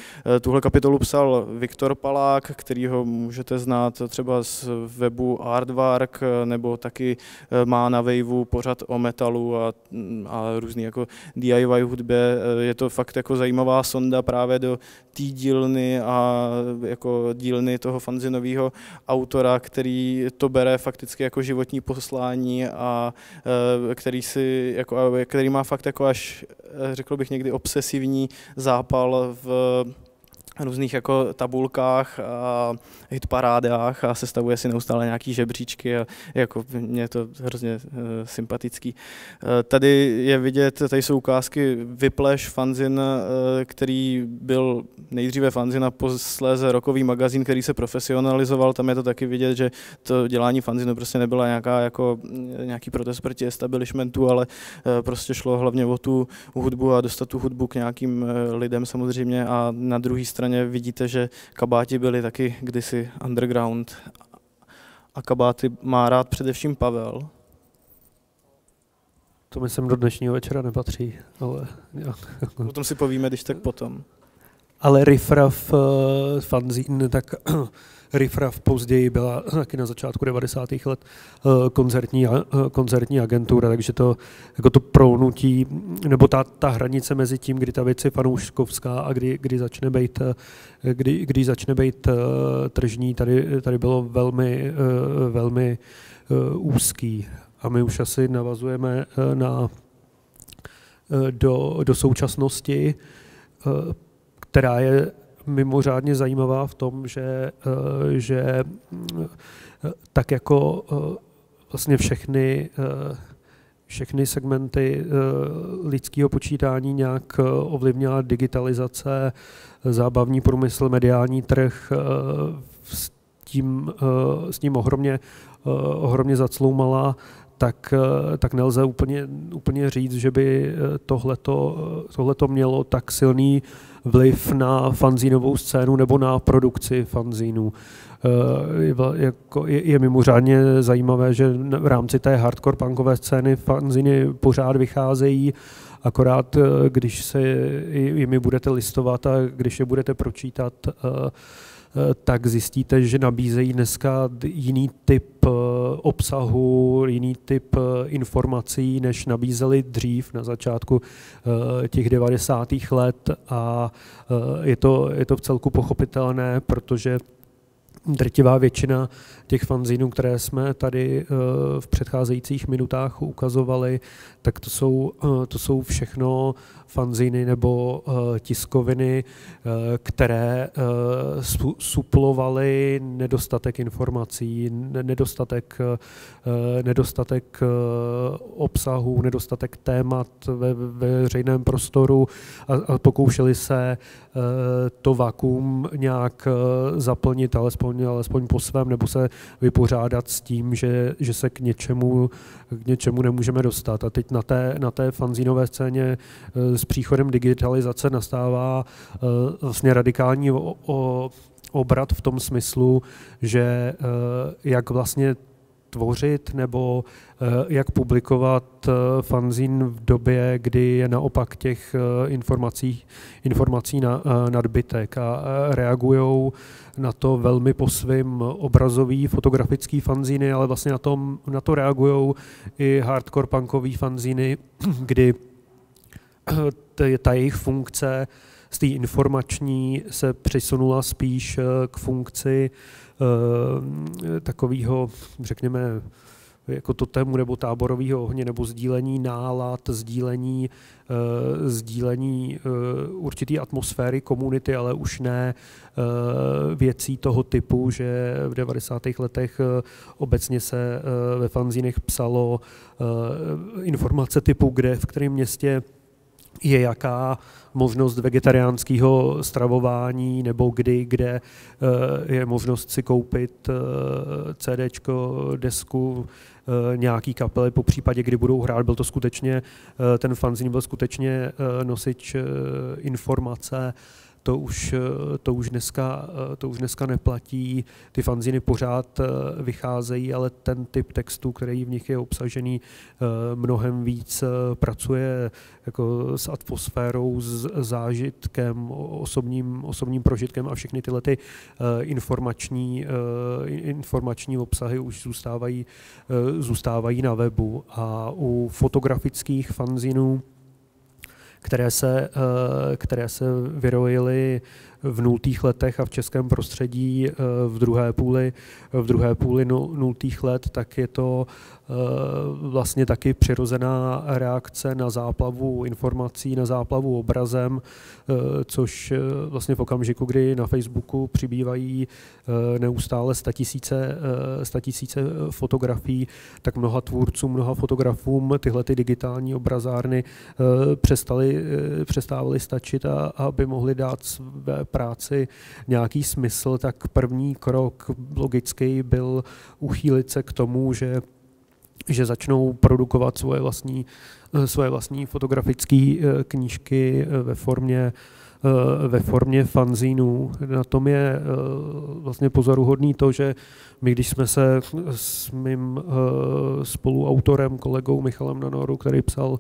Tuhle kapitolu psal Viktor Palák, kterýho můžete znát třeba z webu Artvark, nebo taky má na Waveu pořad o metalu a různý jako DIY hudbě. Je to fakt jako zajímavá sonda právě do té dílny a jako dílny toho fanzinového autora, který to bere fakticky jako životní poslání a který má fakt jako až, řekl bych, někdy obsesivní zápal v různých jako tabulkách a hitparádách a sestavuje si neustále nějaký žebříčky, a jako mně je to hrozně sympatický. Tady je vidět, tady jsou ukázky Vypleš, fanzin, který byl nejdříve fanzin a posléze rokový magazín, který se profesionalizoval. Tam je to taky vidět, že to dělání fanzinu prostě nebyla nějaký protest proti establishmentu, ale prostě šlo hlavně o tu hudbu a dostat tu hudbu k nějakým lidem samozřejmě. A na druhé straně vidíte, že kabáti byli taky kdysi underground, a kabáty má rád především Pavel. To myslím do dnešního večera nepatří, ale... Potom si povíme, když tak potom. ale riffraff fanzín, tak riffraff později byla taky na začátku 90. let koncertní agentura, takže to, jako to prounutí, nebo ta hranice mezi tím, kdy ta věc je fanouškovská a kdy začne být tržní, tady bylo velmi úzký. A my už asi navazujeme do současnosti, která je mimořádně zajímavá v tom, že tak jako vlastně všechny segmenty lidského počítání nějak ovlivnila digitalizace, zábavní průmysl, mediální trh, s tím ohromně zacloumala, tak nelze úplně říct, že by tohleto mělo tak silný vliv na fanzínovou scénu nebo na produkci fanzínů. Je mimořádně zajímavé, že v rámci té hardcore punkové scény fanzíny pořád vycházejí, akorát když se jimi budete listovat a když je budete pročítat, tak zjistíte, že nabízejí dneska jiný typ obsahu, jiný typ informací, než nabízeli dřív na začátku těch 90. let, a je to vcelku pochopitelné, protože drtivá většina těch fanzínů, které jsme tady v předcházejících minutách ukazovali, tak to jsou všechno fanzíny nebo tiskoviny, které suplovaly nedostatek informací, nedostatek obsahu, nedostatek témat ve veřejném prostoru a pokoušeli se to vakuum nějak zaplnit, alespoň po svém, nebo se vypořádat s tím, že se k něčemu nemůžeme dostat. A teď na té fanzínové scéně s příchodem digitalizace nastává vlastně radikální obrat v tom smyslu, že jak vlastně tvořit nebo jak publikovat fanzín v době, kdy je naopak těch informací nadbytek, a reagují na to velmi po svým obrazový, fotografický fanzíny, ale vlastně na to reagují i hardcore punkový fanzíny, kdy ta jejich funkce z té informační se přesunula spíš k funkci takového, řekněme, jako totému nebo táborového ohně, nebo sdílení nálad, sdílení určitý atmosféry komunity, ale už ne věcí toho typu, že v 90. letech obecně se ve fanzínech psalo informace typu, kde, v kterém městě je jaká možnost vegetariánského stravování, nebo kdy, kde je možnost si koupit CDčko, desku nějaký kapely, po případě, kdy budou hrát. Byl to skutečně, ten fanzín byl skutečně nosič informace. To už dneska neplatí, ty fanziny pořád vycházejí, ale ten typ textu, který v nich je obsažený, mnohem víc pracuje jako s atmosférou, s zážitkem, osobním prožitkem, a všechny tyhle ty informační obsahy už zůstávají na webu. A u fotografických fanzinů, které se vyrojily v nultých letech a v českém prostředí v druhé půli nultých let, tak je to vlastně taky přirozená reakce na záplavu informací, na záplavu obrazem, což vlastně v okamžiku, kdy na Facebooku přibývají neustále statisíce fotografií, tak mnoha fotografům tyhle ty digitální obrazárny přestávaly stačit, a aby mohli dát své práci nějaký smysl, tak první krok logický byl uchýlit se k tomu, že začnou produkovat svoje vlastní fotografické knížky ve formě fanzínů. Na tom je vlastně pozoruhodný to, že my, když jsme se s mým spoluautorem, kolegou Michalem Nanoru, který psal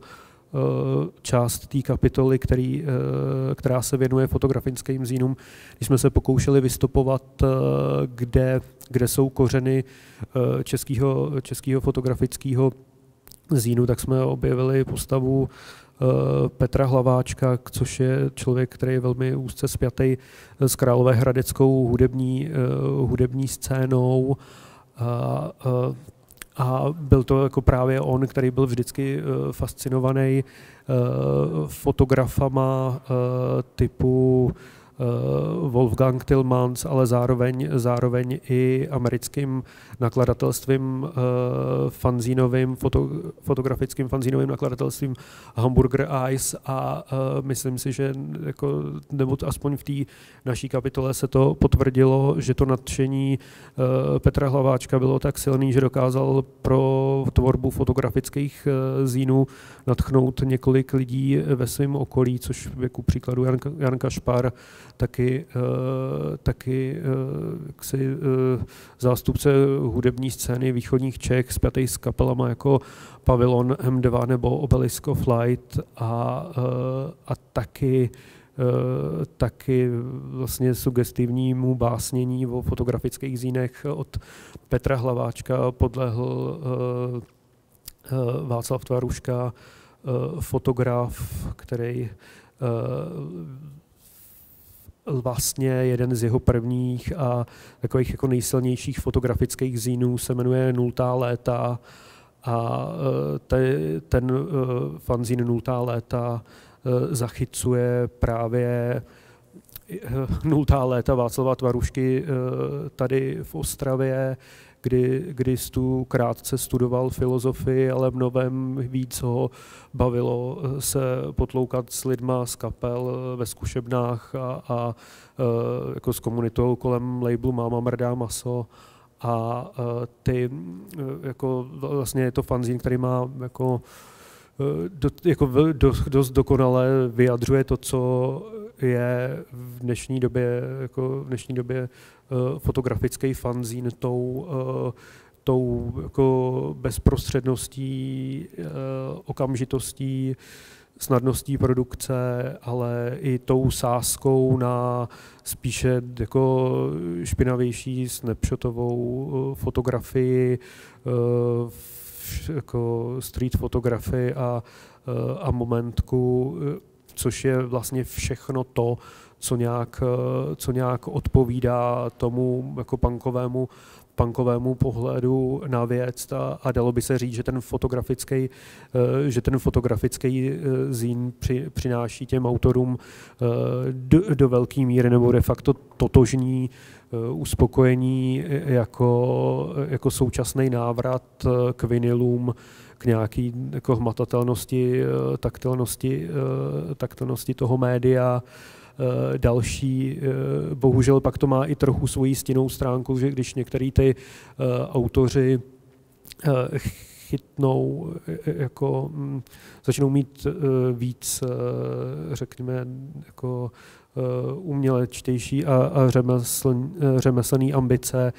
část té kapitoly, která se věnuje fotografickým zínům, když jsme se pokoušeli vystopovat, kde jsou kořeny českého fotografického zínu, tak jsme objevili postavu Petra Hlaváčka, což je člověk, který je velmi úzce spjatý s královéhradeckou hudební scénou. A byl to jako právě on, který byl vždycky fascinovaný fotografama typu Wolfgang Tillmans, ale zároveň i americkým nakladatelstvím fanzínovým, fotografickým fanzínovým nakladatelstvím Hamburger Eyes, a myslím si, že jako, nebo aspoň v té naší kapitole se to potvrdilo, že to nadšení Petra Hlaváčka bylo tak silný, že dokázal pro tvorbu fotografických zínů nadchnout několik lidí ve svém okolí, což ku příkladu Jan Kašpar, taky zástupce hudební scény východních Čech spjatý s kapelama jako Pavilon M2 nebo Obelisko Flight, a taky vlastně sugestivnímu básnění o fotografických zínech od Petra Hlaváčka podlehl Václav Tvaruška, fotograf, který vlastně jeden z jeho prvních a takových jako nejsilnějších fotografických zínů se jmenuje Nultá léta, a ten fanzín Nultá léta zachycuje právě Nultá léta Václava Tvarušky tady v Ostravě, kdy tu krátce studoval filozofii, ale v mnohem víc ho bavilo se potloukat s lidma z kapel ve zkušebnách a jako s komunitou kolem labelu Máma mrdá maso. A ty, jako vlastně je to fanzín, který má dost dokonale vyjadřuje to, co je v dnešní době, fotografický fanzín tou jako bezprostředností, okamžitostí, snadností produkce, ale i tou sázkou na spíše jako špinavější snapshotovou fotografii, jako street fotografii a momentku, což je vlastně všechno to, co nějak odpovídá tomu jako punkovému pohledu na věc, a dalo by se říct, že ten fotografický zín přináší těm autorům do velké míry, nebo de facto totožní uspokojení jako současný návrat k vinilům, k nějaké jako hmatatelnosti, taktilnosti toho média. Další, bohužel pak to má i trochu svoji stinnou stránku, že když některý ty autoři chytnou, jako začnou mít víc, řekněme, jako umělečtější a řemeslný ambice,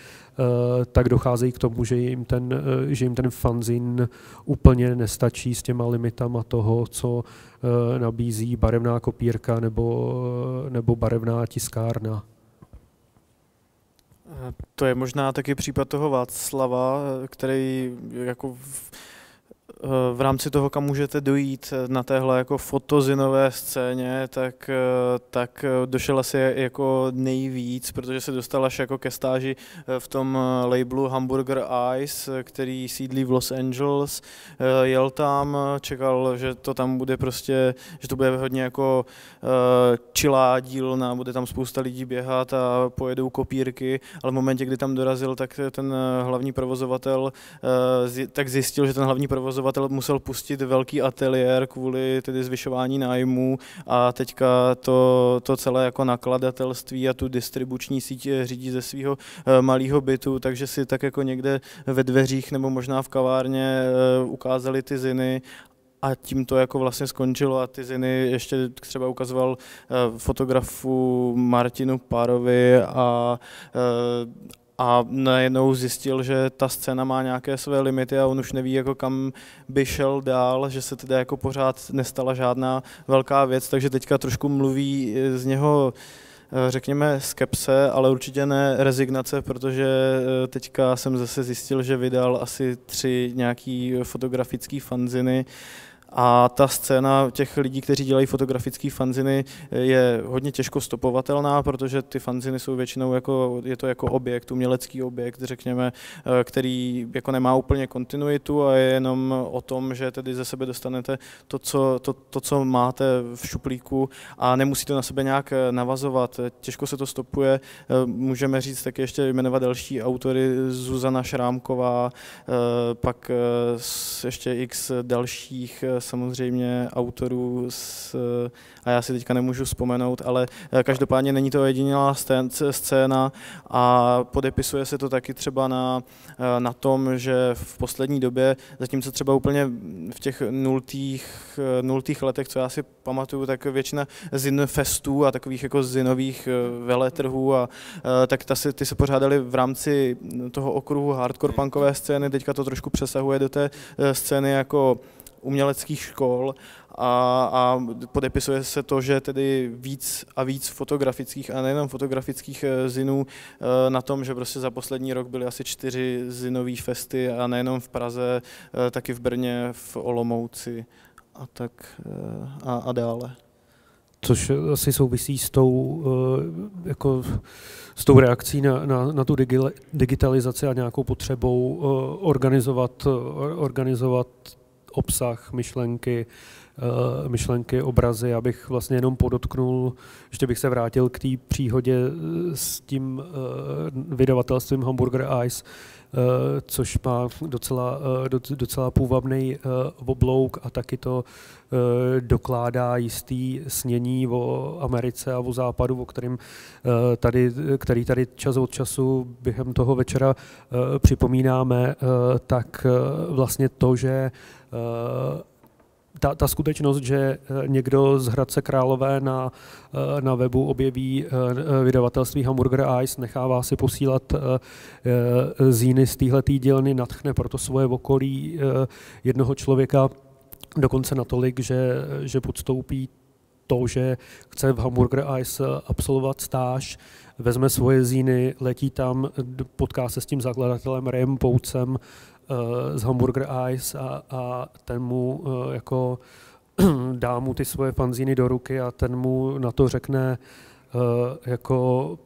tak docházejí k tomu, že jim ten fanzín úplně nestačí s těma limitama toho, co nabízí barevná kopírka nebo barevná tiskárna. To je možná taky případ toho Václava, který jako v rámci toho, kam můžete dojít na téhle jako fotozinové scéně, tak došel asi jako nejvíc, protože se dostal až jako ke stáži v tom labelu Hamburger Eyes, který sídlí v Los Angeles. Jel tam, čekal, že to tam bude prostě, že to bude hodně jako chillá dílna, bude tam spousta lidí běhat a pojedou kopírky, ale v momentě, kdy tam dorazil, tak ten hlavní provozovatel tak zjistil, že ten hlavní provozovatel musel pustit velký ateliér kvůli tedy zvyšování nájmů, a teďka to celé jako nakladatelství a tu distribuční síť řídí ze svého malého bytu, takže si tak jako někde ve dveřích nebo možná v kavárně ukázali ty ziny, a tím to jako vlastně skončilo, a ty ziny ještě třeba ukazoval fotografu Martinu Párovi, a A najednou zjistil, že ta scéna má nějaké své limity a on už neví, jako kam by šel dál, že se teda jako pořád nestala žádná velká věc, takže teďka trošku mluví z něho, řekněme, skepse, ale určitě ne rezignace, protože teďka jsem zase zjistil, že vydal asi 3 nějaký fotografický fanziny. A ta scéna těch lidí, kteří dělají fotografické fanziny, je hodně těžko stopovatelná, protože ty fanziny jsou většinou jako, je to jako objekt, umělecký objekt, řekněme, který jako nemá úplně kontinuitu a je jenom o tom, že tedy ze sebe dostanete to, co máte v šuplíku a nemusí to na sebe nějak navazovat. Těžko se to stopuje. Můžeme říct taky ještě jmenovat další autory, Zuzana Šrámková, pak ještě x dalších samozřejmě autorů, a já si teďka nemůžu vzpomenout, ale každopádně není to jediná scéna a podepisuje se to taky třeba na tom, že v poslední době, zatímco třeba úplně v těch nultých letech, co já si pamatuju, tak většina zinfestů a takových jako zinových veletrhů, a tak ty se pořádaly v rámci toho okruhu hardcore punkové scény, teďka to trošku přesahuje do té scény jako uměleckých škol a podepisuje se to, že tedy víc a víc fotografických a nejenom fotografických zinů na tom, že prostě za poslední rok byly asi 4 zinové festy a nejenom v Praze, taky v Brně, v Olomouci a tak a dále. Což asi souvisí s tou, jako, s tou reakcí na tu digitalizaci a nějakou potřebou organizovat obsah, myšlenky, obrazy. Abych vlastně jenom podotknul, ještě bych se vrátil k té příhodě s tím vydavatelstvím Hamburger Eyes, což má docela půvabný oblouk a taky to dokládá jistý snění o Americe a o Západu, o kterém tady čas od času během toho večera připomínáme, tak vlastně to, že ta skutečnost, že někdo z Hradce Králové na webu objeví vydavatelství Hamburger Eyes, nechává si posílat zíny z téhletý dílny, nadchne proto svoje okolí jednoho člověka dokonce natolik, že podstoupí to, že chce v Hamburger Eyes absolvovat stáž, vezme svoje zíny, letí tam, potká se s tím zakladatelem Rayem Poucem z Hamburger Eyes a ten mu jako dá mu ty svoje fanzíny do ruky a ten mu na to řekne jako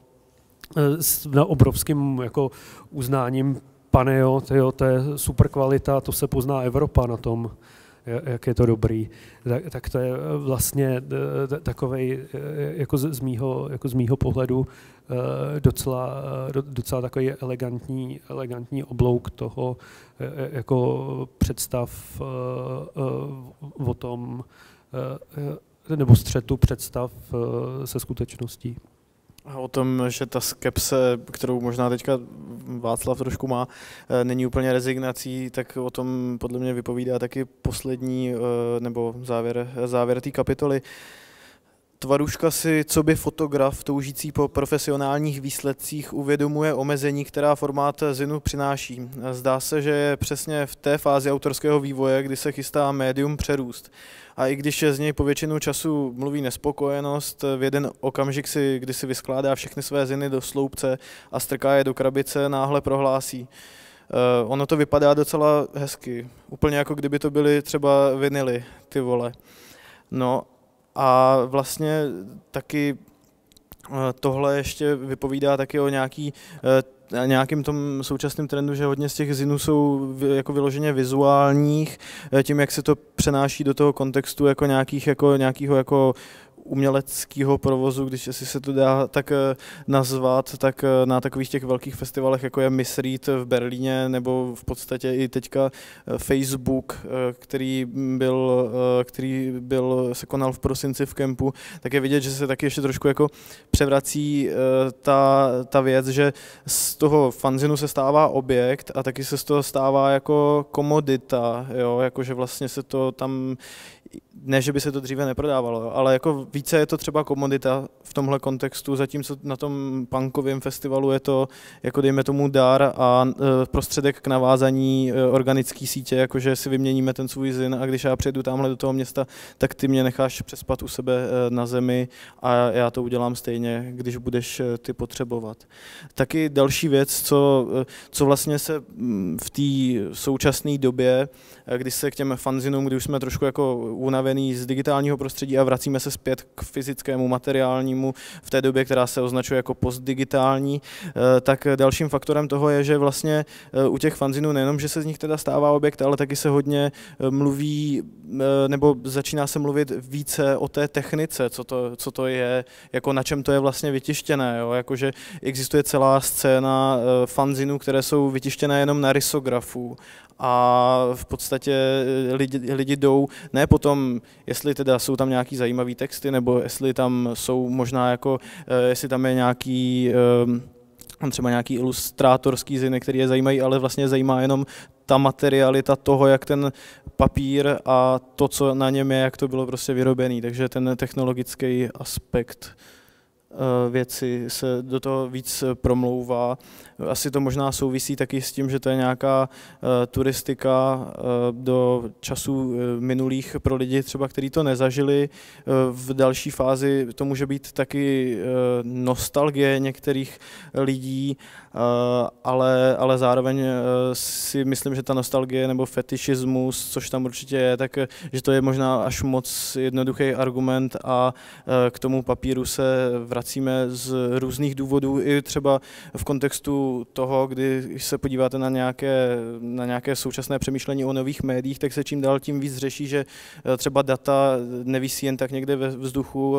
na obrovským jako uznáním: pane jo, tyjo, to je super kvalita, to se pozná Evropa na tom, jak je to dobrý. Tak to je vlastně takovej, jako z mýho pohledu, docela takový elegantní oblouk toho jako představ o tom, nebo střetu představ se skutečností. A o tom, že ta skepse, kterou možná teďka Václav trošku má, není úplně rezignací, tak o tom podle mě vypovídá taky poslední, nebo závěr té kapitoly. Tvaruška si, coby fotograf toužící po profesionálních výsledcích, uvědomuje omezení, která formát zinu přináší. Zdá se, že je přesně v té fázi autorského vývoje, kdy se chystá médium přerůst. A i když z něj po většinu času mluví nespokojenost, v jeden okamžik si, kdy si vyskládá všechny své ziny do sloupce a strká je do krabice, náhle prohlásí: ono to vypadá docela hezky, úplně jako kdyby to byly třeba vinily, ty vole. No a vlastně taky tohle ještě vypovídá taky o nějakým tom současném trendu, že hodně z těch zinů jsou jako vyloženě vizuálních, tím, jak se to přenáší do toho kontextu jako nějakého uměleckého provozu, když asi se to dá tak nazvat, tak na takových těch velkých festivalech, jako je Miss Read v Berlíně, nebo v podstatě i teďka Facebook, který se konal v prosinci v Kempu, tak je vidět, že se taky ještě trošku jako převrací ta věc, že z toho fanzinu se stává objekt a taky se z toho stává jako komodita, jo? Jakože vlastně se to tam Ne, že by se to dříve neprodávalo, ale jako více je to třeba komodita v tomhle kontextu, zatímco na tom punkovém festivalu je to, jako dejme tomu, dar a prostředek k navázání organické sítě, jakože si vyměníme ten svůj zin a když já přijedu tamhle do toho města, tak ty mě necháš přespat u sebe na zemi a já to udělám stejně, když budeš ty potřebovat. Taky další věc, co vlastně se v té současné době, když se k těm fanzinům, kdy už jsme trošku jako unavený z digitálního prostředí a vracíme se zpět k fyzickému, materiálnímu v té době, která se označuje jako postdigitální, tak dalším faktorem toho je, že vlastně u těch fanzinů nejenom, že se z nich teda stává objekt, ale taky se hodně mluví, nebo začíná se mluvit více o té technice, co to je, jako na čem to je vlastně vytištěné, jo? Jakože existuje celá scéna fanzinů, které jsou vytištěné jenom na rysografu a v podstatě lidi jdou ne potom, jestli teda jsou tam nějaký zajímavý texty, nebo jestli tam jsou možná jako, jestli tam je nějaký třeba nějaký ilustrátorský ziny, který je zajímají, ale vlastně zajímá jenom ta materialita toho, jak ten papír a to, co na něm je, jak to bylo prostě vyrobený, takže ten technologický aspekt věci se do toho víc promlouvá. Asi to možná souvisí taky s tím, že to je nějaká turistika do časů minulých pro lidi, třeba kteří to nezažili. V další fázi to může být taky nostalgie některých lidí, ale zároveň si myslím, že ta nostalgie nebo fetišismus, což tam určitě je, tak že to je možná až moc jednoduchý argument a k tomu papíru se vracíme z různých důvodů, i třeba v kontextu toho, kdy se podíváte na nějaké současné přemýšlení o nových médiích, tak se čím dál tím víc řeší, že třeba data nevisí jen tak někde ve vzduchu,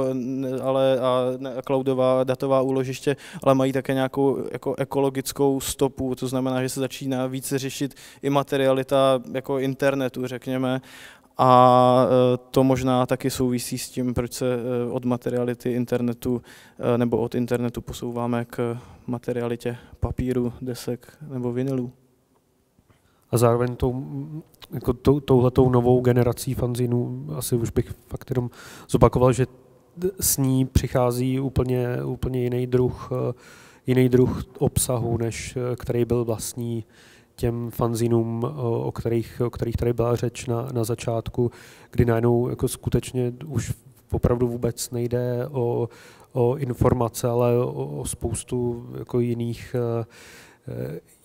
ale a cloudová datová úložiště, ale mají také nějakou jako ekologickou stopu, to znamená, že se začíná víc řešit i materialita jako internetu, řekněme. A to možná taky souvisí s tím, proč se od materiality internetu nebo od internetu posouváme k materialitě papíru, desek nebo vinilů. A zároveň touhletou novou generací fanzinů, asi už bych fakt jenom zopakoval, že s ní přichází úplně jiný druh obsahu, než který byl vlastní těm fanzinům, o kterých tady byla řeč na začátku, kdy najednou jako skutečně už opravdu vůbec nejde o informace, ale o spoustu jako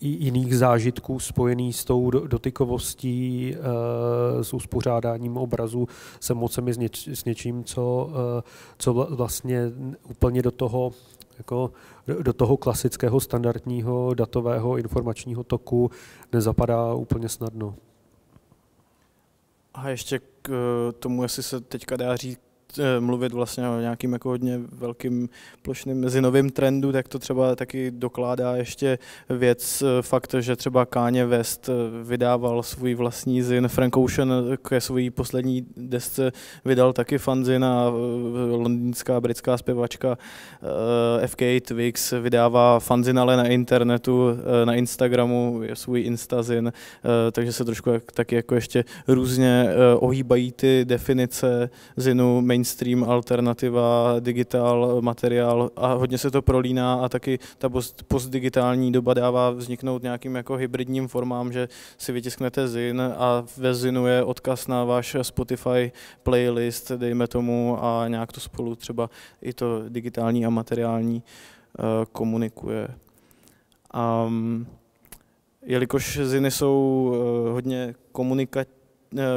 jiných zážitků spojených s tou dotykovostí, s uspořádáním obrazu, s emocemi, s něčím, co vlastně úplně do toho klasického standardního datového informačního toku nezapadá úplně snadno. A ještě k tomu, jestli se teďka dá říct, mluvit vlastně o nějakým jako hodně velkým plošným mezinovým trendu, tak to třeba taky dokládá ještě věc fakt, že třeba Kanye West vydával svůj vlastní zin, Frank Ocean ke své poslední desce vydal taky fanzin a londýnská britská zpěvačka FK Twigs vydává fanzin, ale na internetu, na Instagramu je svůj instazin, takže se trošku taky jako ještě různě ohýbají ty definice zinu, mainstream, alternativa, digitál, materiál a hodně se to prolíná a taky ta postdigitální doba dává vzniknout nějakým jako hybridním formám, že si vytisknete zin a ve zinu je odkaz na váš Spotify playlist, dejme tomu, a nějak to spolu třeba i to digitální a materiální komunikuje. Jelikož ziny jsou hodně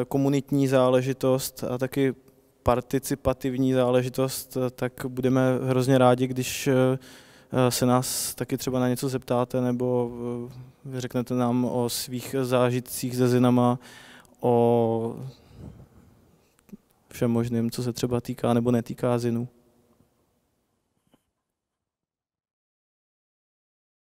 komunitní záležitost a taky participativní záležitost, tak budeme hrozně rádi, když se nás taky třeba na něco zeptáte nebo řeknete nám o svých zážitcích se zinama, o všem možném, co se třeba týká nebo netýká zinů.